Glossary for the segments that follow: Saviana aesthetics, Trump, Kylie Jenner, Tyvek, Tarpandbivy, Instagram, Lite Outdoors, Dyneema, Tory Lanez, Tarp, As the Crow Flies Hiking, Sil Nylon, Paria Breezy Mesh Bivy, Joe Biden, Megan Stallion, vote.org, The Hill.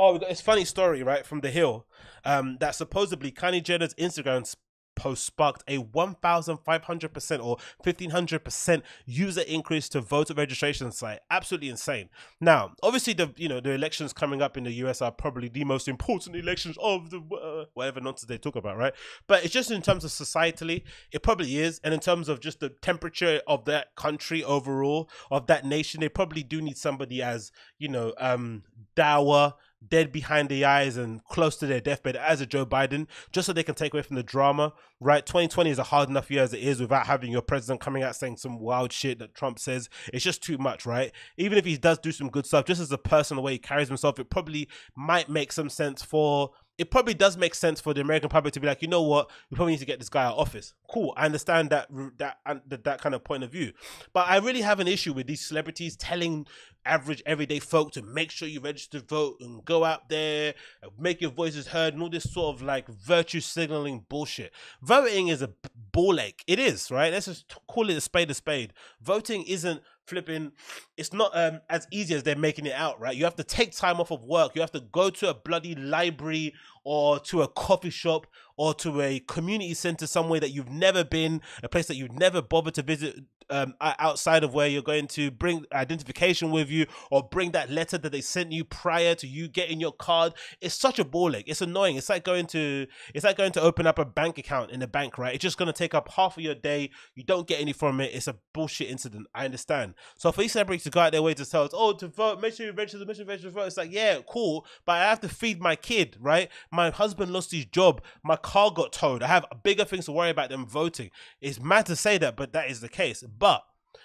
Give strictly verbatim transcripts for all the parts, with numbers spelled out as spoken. oh, it's a funny story, right, from The Hill, um, that supposedly Kylie Jenner's Instagram post sparked a one thousand five hundred percent or fifteen hundred percent user increase to voter registration site. Absolutely insane. Now, obviously, the you know the elections coming up in the U S are probably the most important elections of the uh, whatever nonsense they talk about, right? But it's just in terms of societally, it probably is, and in terms of just the temperature of that country overall, of that nation, they probably do need somebody as you know um, dour, dead behind the eyes and close to their deathbed as a Joe Biden, just so they can take away from the drama, right? twenty twenty is a hard enough year as it is without having your president coming out saying some wild shit that Trump says. It's just too much, right? Even if he does do some good stuff, just as a person, the way he carries himself, it probably might make some sense for... It probably does make sense for the American public to be like, you know what, we probably need to get this guy out of office. Cool, I understand that that that kind of point of view, but I really have an issue with these celebrities telling average everyday folk to make sure you register to vote and go out there, and make your voices heard, and all this sort of like virtue signaling bullshit. Voting is a ball ache. It is, right? Let's just call it a spade a spade. Voting isn't flipping, it's not um as easy as they're making it out, right? You have to take time off of work, you have to go to a bloody library or to a coffee shop or to a community center somewhere that you've never been, a place that you've never bothered to visit um outside of where you're going, to bring identification with you or bring that letter that they sent you prior to you getting your card. It's such a ball ache. It's annoying. It's like going to it's like going to open up a bank account in a bank, right? It's just going to take up half of your day. You don't get any from it. It's a bullshit incident. I understand. So for these celebrities to go out their way to tell us, oh, to vote, make sure you register, make sure you register, vote. It's like, yeah, cool, but I have to feed my kid, right? My husband lost his job. My car got towed. I have bigger things to worry about than voting. It's mad to say that, but that is the case. But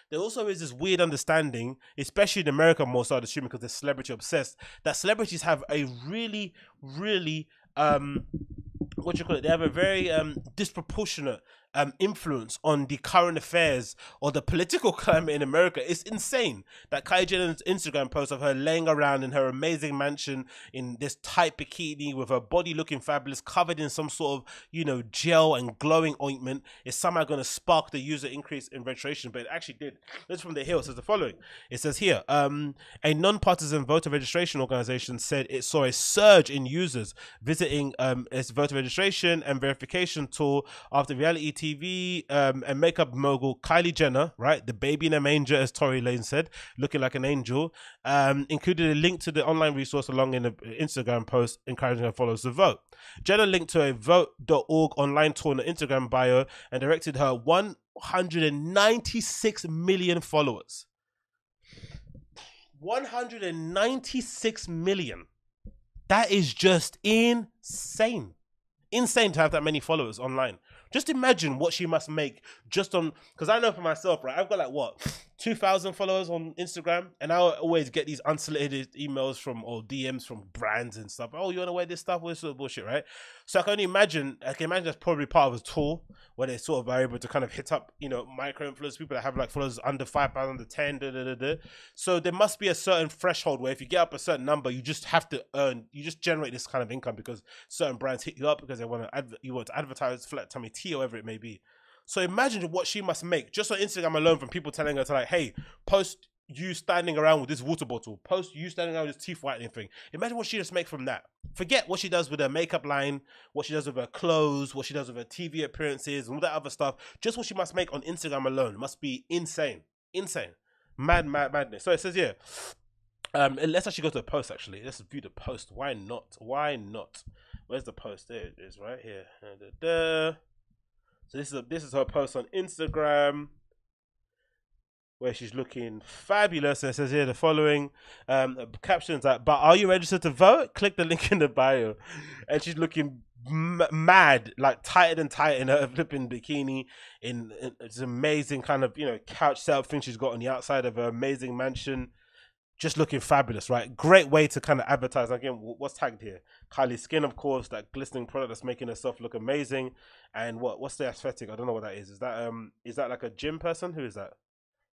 there also is this weird understanding, especially in America, more so I'd assume because they're celebrity obsessed, that celebrities have a really, really, um, what you call it? They have a very um, disproportionate Um, influence on the current affairs or the political climate in America. It's insane that Kylie Jenner's Instagram post of her laying around in her amazing mansion in this tight bikini with her body looking fabulous, covered in some sort of, you know, gel and glowing ointment, is somehow going to spark the user increase in registration. But it actually did. This from The Hill says the following. It says here, um, a non-partisan voter registration organization said it saw a surge in users visiting um, its voter registration and verification tool after reality T V T V um, and makeup mogul Kylie Jenner, right, the baby in a manger, as Tory Lanez said, looking like an angel, um, included a link to the online resource along in an Instagram post encouraging her followers to vote. Jenner linked to a vote dot org online tool in her Instagram bio and directed her one hundred ninety-six million followers. one hundred ninety-six million. That is just insane. Insane to have that many followers online. Just imagine what she must make just on, because I know for myself, right, I've got like, what, two thousand followers on Instagram, and I always get these unsolicited emails from, or D Ms from brands and stuff. Oh, you want to wear this stuff? All this sort of bullshit, right? So I can only imagine, I can imagine that's probably part of a tool where they sort of are able to kind of hit up, you know, micro-influencers, people that have like followers under five thousand, under ten, da, da, da, da. So there must be a certain threshold where if you get up a certain number, you just have to earn, you just generate this kind of income because certain brands hit you up because they want to, you want to advertise flat tummy tea or whatever it may be. So imagine what she must make just on Instagram alone from people telling her to like, hey, post you standing around with this water bottle, post you standing around with this teeth whitening thing. Imagine what she just makes from that. Forget what she does with her makeup line, what she does with her clothes, what she does with her T V appearances and all that other stuff. Just what she must make on Instagram alone must be insane. Insane. Mad, mad, madness. So it says here, um, let's actually go to the post actually. Let's view the post. Why not? Why not? Where's the post? There it is right here. Da, da, da. So this is, a, this is her post on Instagram where she's looking fabulous. It says here the following um, captions like, but are you registered to vote? Click the link in the bio. And she's looking m mad, like tighter than tight in her flipping bikini in, in this amazing kind of, you know, couch setup thing she's got on the outside of her amazing mansion. Just looking fabulous, right? Great way to kind of advertise. Again, what's tagged here? Kylie Skin, of course, that glistening product that's making herself look amazing. And what? What's the aesthetic? I don't know what that is. Is that um? Is that like a gym person? Who is that?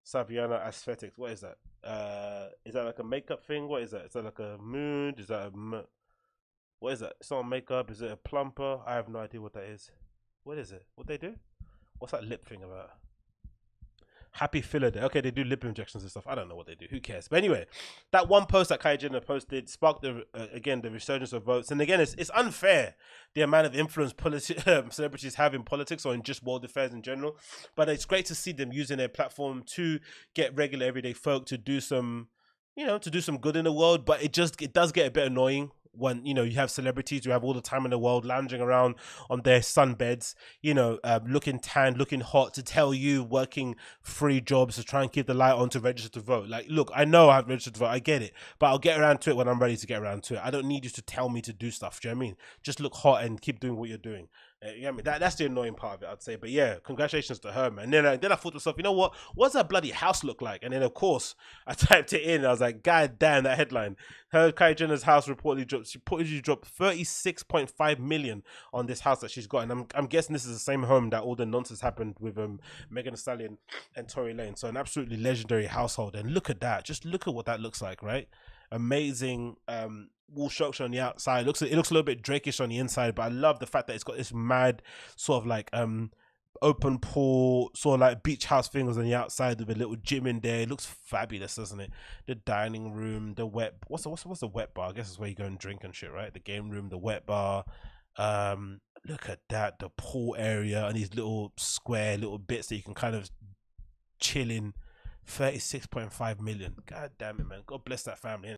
Saviana aesthetics. What is that? Uh, is that like a makeup thing? What is that? Is that like a mood? Is that a? What is that? It's not makeup. Is it a plumper? I have no idea what that is. What is it? What they do? What's that lip thing about? Happy filler day. Okay, they do lip injections and stuff. I don't know what they do. Who cares? But anyway, that one post that Kylie Jenner posted sparked, the, uh, again, the resurgence of votes. And again, it's, it's unfair, the amount of influence politi- um, celebrities have in politics or in just world affairs in general. But it's great to see them using their platform to get regular everyday folk to do some, you know, to do some good in the world. But it just, it does get a bit annoying when, you know, you have celebrities who have all the time in the world lounging around on their sunbeds, you know, uh, looking tan, looking hot, to tell you working free jobs to try and keep the light on to register to vote. Like, look, I know I've registered to vote, I get it, but I'll get around to it when I'm ready to get around to it. I don't need you to tell me to do stuff. Do you know what I mean? Just look hot and keep doing what you're doing. Uh, you know what I mean? That, that's the annoying part of it, I'd say. But yeah, congratulations to her, man. And then, I, then I thought to myself, you know what? What's that bloody house look like? And then, of course, I typed it in. And I was like, God damn, that headline. Her, Kylie Jenner's house reportedly dropped, she reportedly dropped thirty-six point five million dollars on this house that she's got. And I'm, I'm guessing this is the same home that all the nonsense happened with um, Megan Stallion and Tory Lanez. So an absolutely legendary household. And look at that. Just look at what that looks like, right? Amazing um wall structure on the outside. It looks it looks a little bit Drake-ish on the inside, but I love the fact that it's got this mad sort of like um open pool, sort of like beach house things on the outside with a little gym in there. It looks fabulous, doesn't it? The dining room, the wet what's the, what's the, what's the wet bar? I guess it's where you go and drink and shit, right? The game room, the wet bar. Um look at that, the pool area and these little square little bits that you can kind of chill in. Thirty-six point five million. God damn it, man. God bless that family.